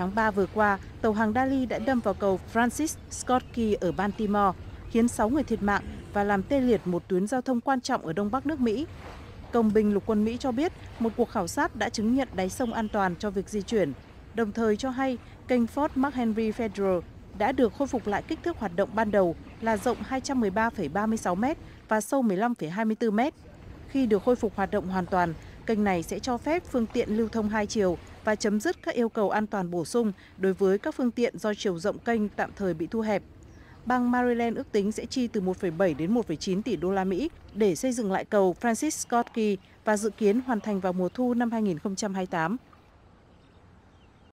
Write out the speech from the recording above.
tháng 3 vừa qua, tàu hàng Dali đã đâm vào cầu Francis Scott Key ở Baltimore, khiến 6 người thiệt mạng và làm tê liệt một tuyến giao thông quan trọng ở Đông Bắc nước Mỹ. Công binh lục quân Mỹ cho biết một cuộc khảo sát đã chứng nhận đáy sông an toàn cho việc di chuyển, đồng thời cho hay kênh Fort McHenry Federal đã được khôi phục lại kích thước hoạt động ban đầu là rộng 213,36 m và sâu 15,24 m. Khi được khôi phục hoạt động hoàn toàn, kênh này sẽ cho phép phương tiện lưu thông hai chiều và chấm dứt các yêu cầu an toàn bổ sung đối với các phương tiện do chiều rộng kênh tạm thời bị thu hẹp. Bang Maryland ước tính sẽ chi từ 1,7 đến 1,9 tỷ đô la Mỹ để xây dựng lại cầu Francis Scott Key và dự kiến hoàn thành vào mùa thu năm 2028.